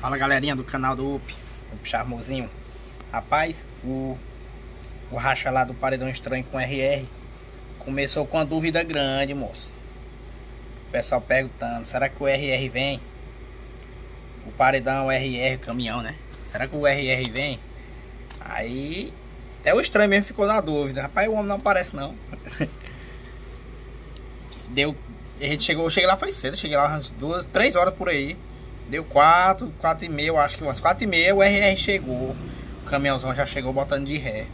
Fala galerinha do canal do Up Charmosinho. Rapaz, o racha lá do paredão estranho com RR começou com uma dúvida grande, moço. O pessoal perguntando, será que o RR vem? O paredão, o RR, o caminhão, né? Será que o RR vem? Aí até o estranho mesmo ficou na dúvida. Rapaz, o homem não aparece não. Eu cheguei lá foi cedo, cheguei lá umas 2, 3 horas por aí. Deu 4, 4 e meia, acho que umas 4 e meia, o RR chegou. O caminhãozão já chegou botando de ré.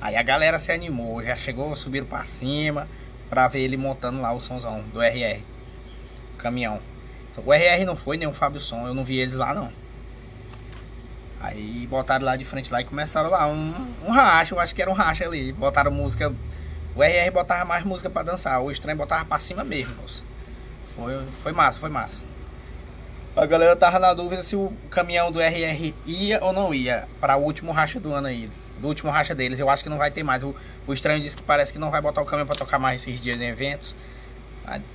Aí a galera se animou, já chegou, subiram pra cima pra ver ele montando lá o somzão do RR. O caminhão. O RR não foi, nem o Fábio Som, eu não vi eles lá não. Aí botaram lá de frente lá e começaram lá um racha, eu acho que era um racha ali. Botaram música, o RR botava mais música pra dançar, o estranho botava pra cima mesmo, moço. Foi massa, foi massa. A galera tava na dúvida se o caminhão do RR ia ou não ia para o último racha do ano aí. Do último racha deles, eu acho que não vai ter mais. O estranho disse que parece que não vai botar o caminhão para tocar mais esses dias em eventos.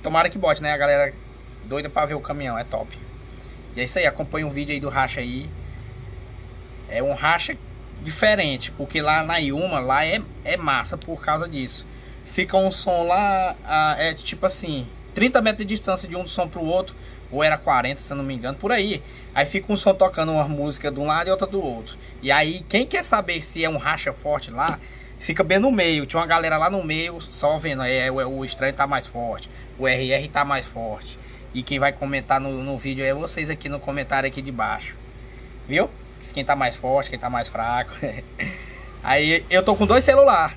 Tomara que bote, né? A galera doida para ver o caminhão, é top. E é isso aí, acompanha o vídeo aí do racha aí. É um racha diferente, porque lá na Iuma, lá é massa por causa disso. Fica um som lá, é tipo assim, 30 metros de distância de um som pro outro. Ou era 40, se eu não me engano, por aí. Aí fica um som tocando uma música de um lado e outra do outro. E aí, quem quer saber se é um racha forte lá, fica bem no meio. Tinha uma galera lá no meio, só vendo. O estranho tá mais forte, o RR tá mais forte. E quem vai comentar no vídeo é vocês aqui no comentário aqui de baixo. Viu? Quem tá mais forte, quem tá mais fraco. Aí, eu tô com 2 celulares.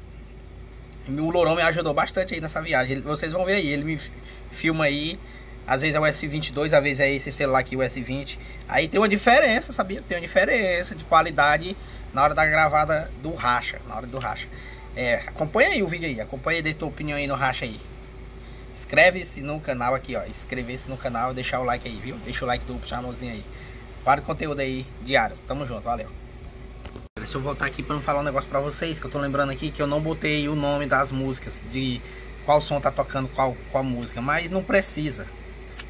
O Lourão me ajudou bastante aí nessa viagem. Vocês vão ver aí, ele me filma aí. Às vezes é o S22, às vezes é esse celular aqui, o S20. Aí tem uma diferença, sabia? Tem uma diferença de qualidade na hora da gravada do racha. Na hora do racha. É, acompanha aí o vídeo aí. Acompanha aí, dê tua opinião aí no racha aí. Inscreve-se no canal aqui, ó. Inscrever-se no canal e deixar o like aí, viu? Deixa o like do Charmosinho aí. Para o conteúdo aí diários. Tamo junto, valeu. Deixa eu voltar aqui pra eu falar um negócio pra vocês, que eu tô lembrando aqui que eu não botei o nome das músicas, de qual som tá tocando qual música. Mas não precisa.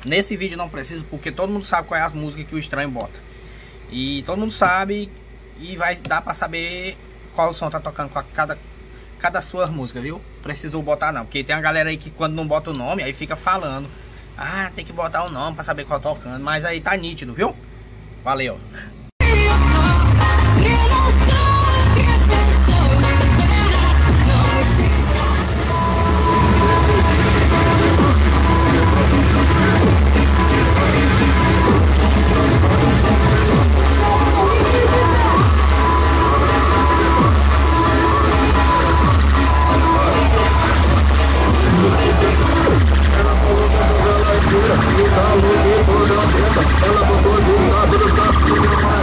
Nesse vídeo não precisa, porque todo mundo sabe qual é as músicas que o estranho bota. E todo mundo sabe, e vai dar pra saber qual som tá tocando com cada suas músicas, viu? Precisou botar não, porque tem uma galera aí que quando não bota o nome, aí fica falando. Ah, tem que botar o nome pra saber qual tá tocando, mas aí tá nítido, viu? Valeu! Ela botou do lado do carro.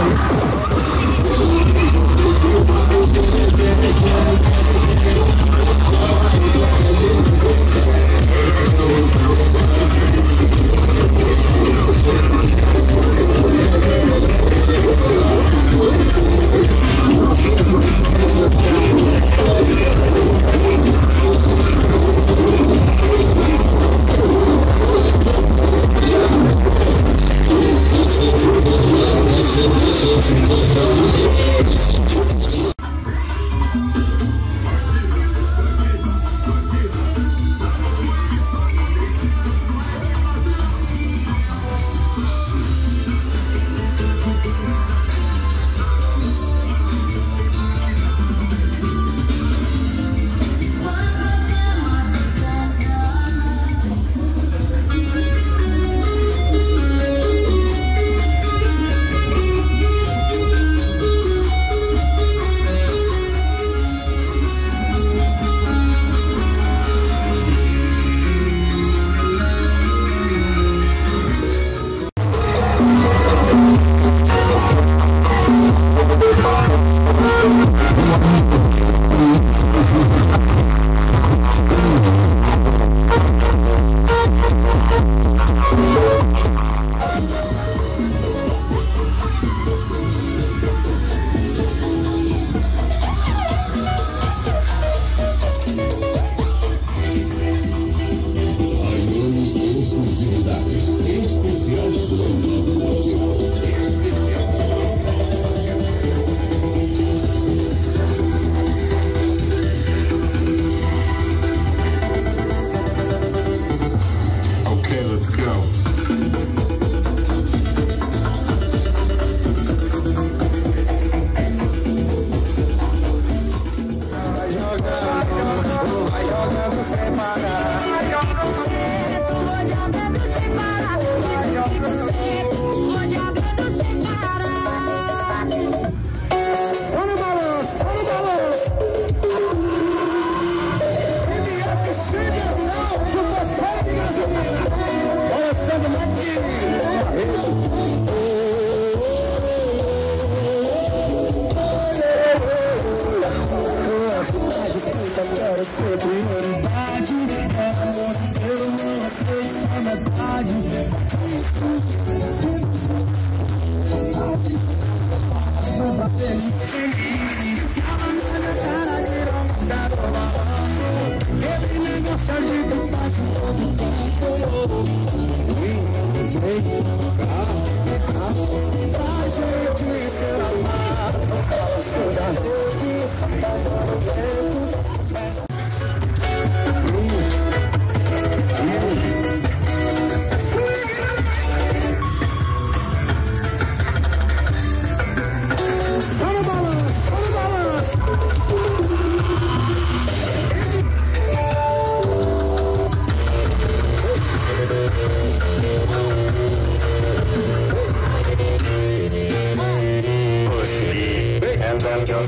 Just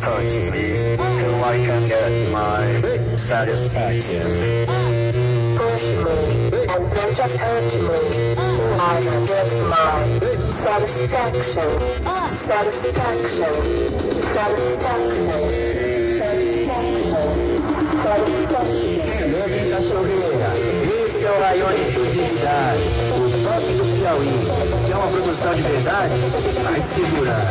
hugging me till I can get my satisfaction. Push me, and then just hugging me till I can get my satisfaction. Sem dúvida choveira, esse é o maior exclusividade. O pop do Piauí, que é uma produção de verdade, vai segurar.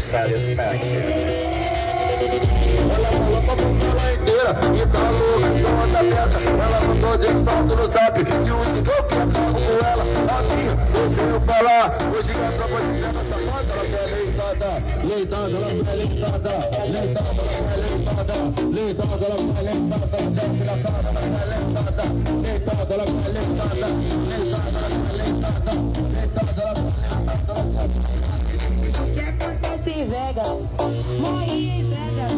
Satisfaction. E tá louca, então anda perto. Ela mandou de salto no zap e o cigão que acabou com ela. Amigo, você não falar. Hoje que a tropa de terra tá morta, ela foi leitada. O que acontece em Vegas? Morri em Vegas.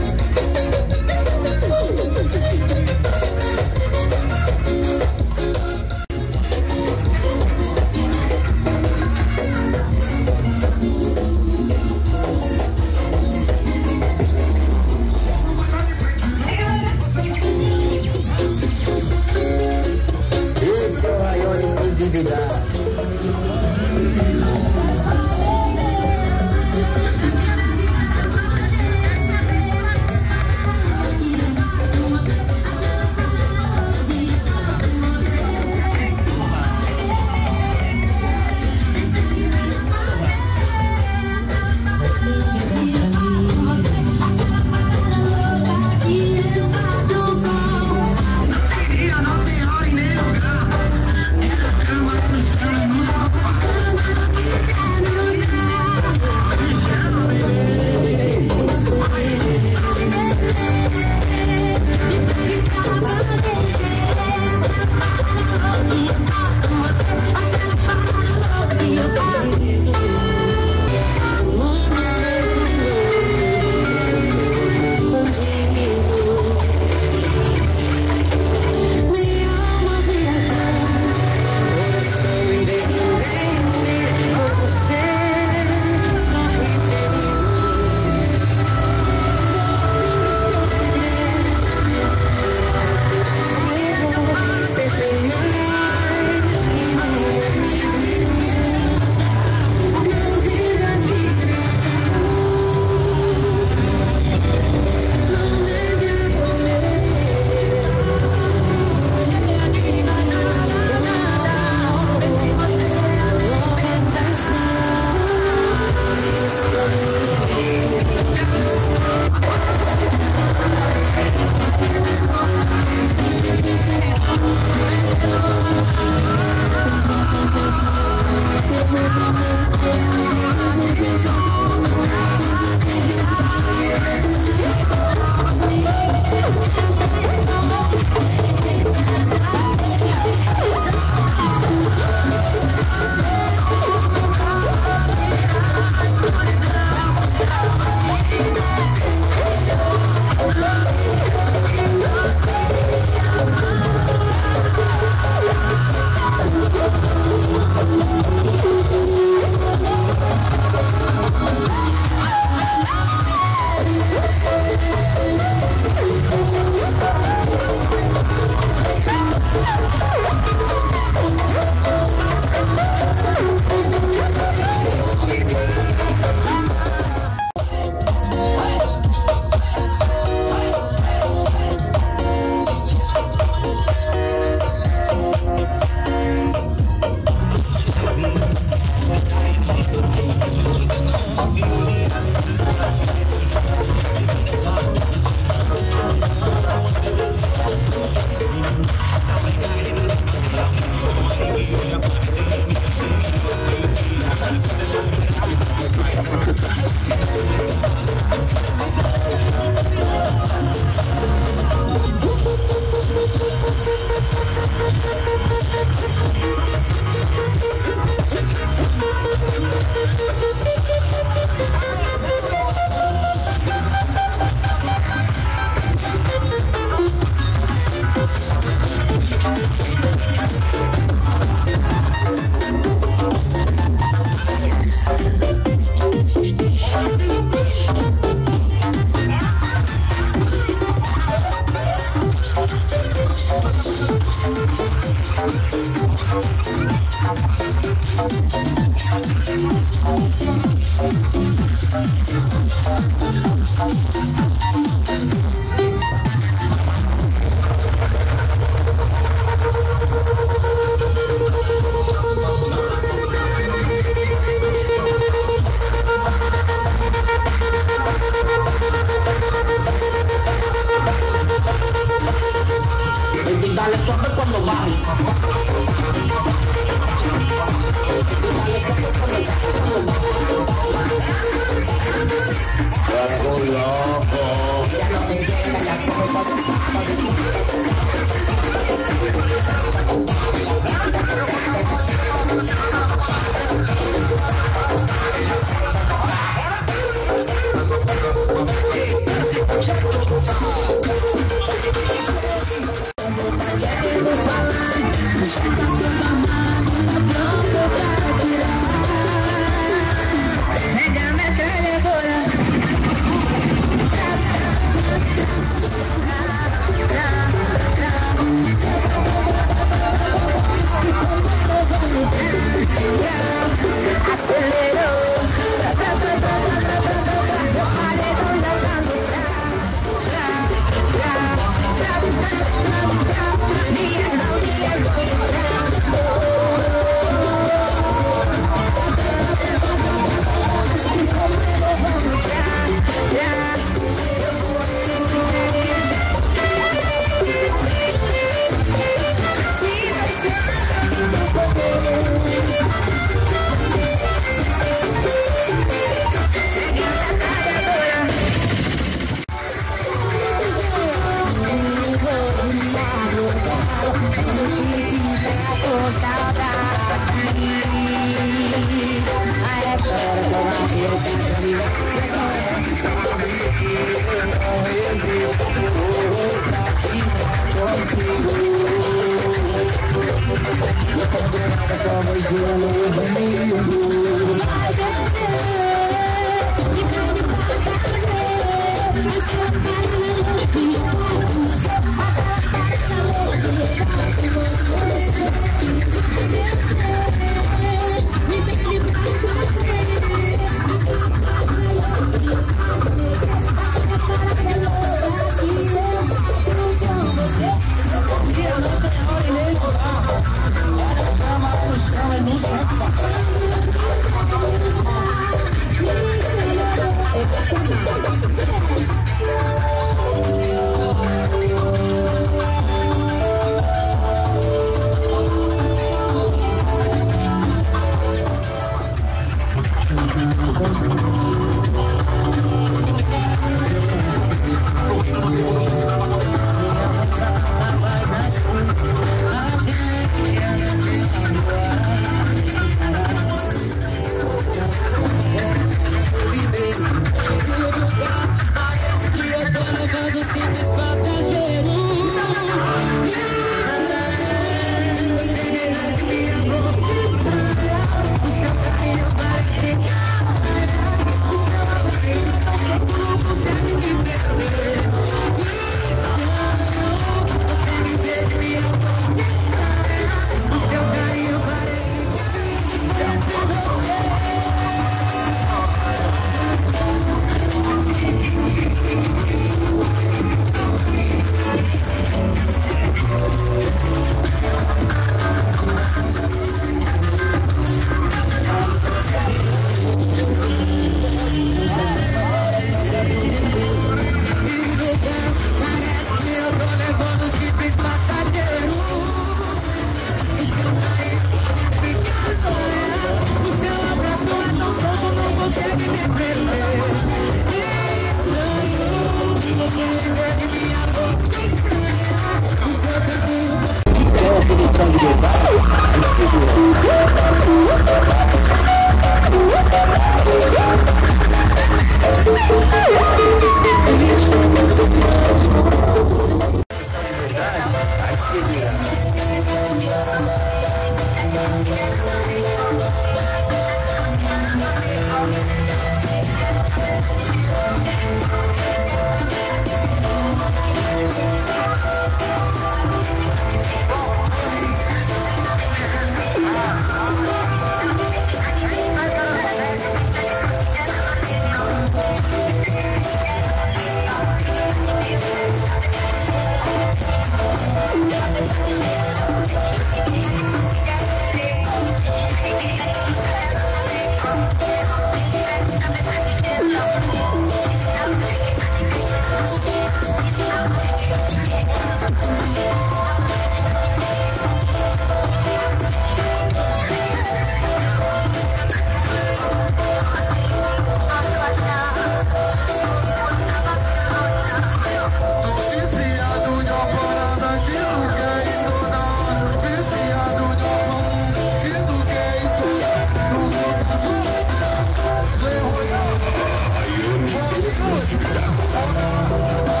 Hold on.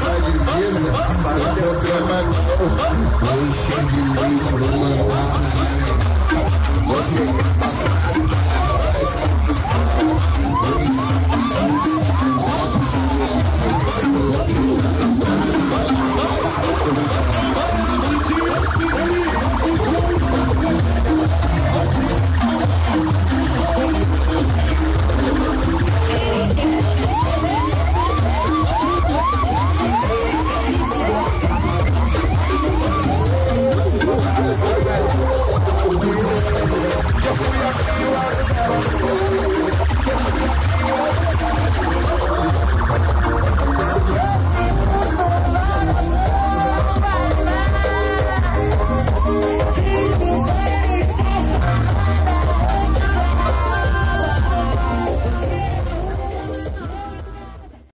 Faz divisa para teu trabalho. Hoje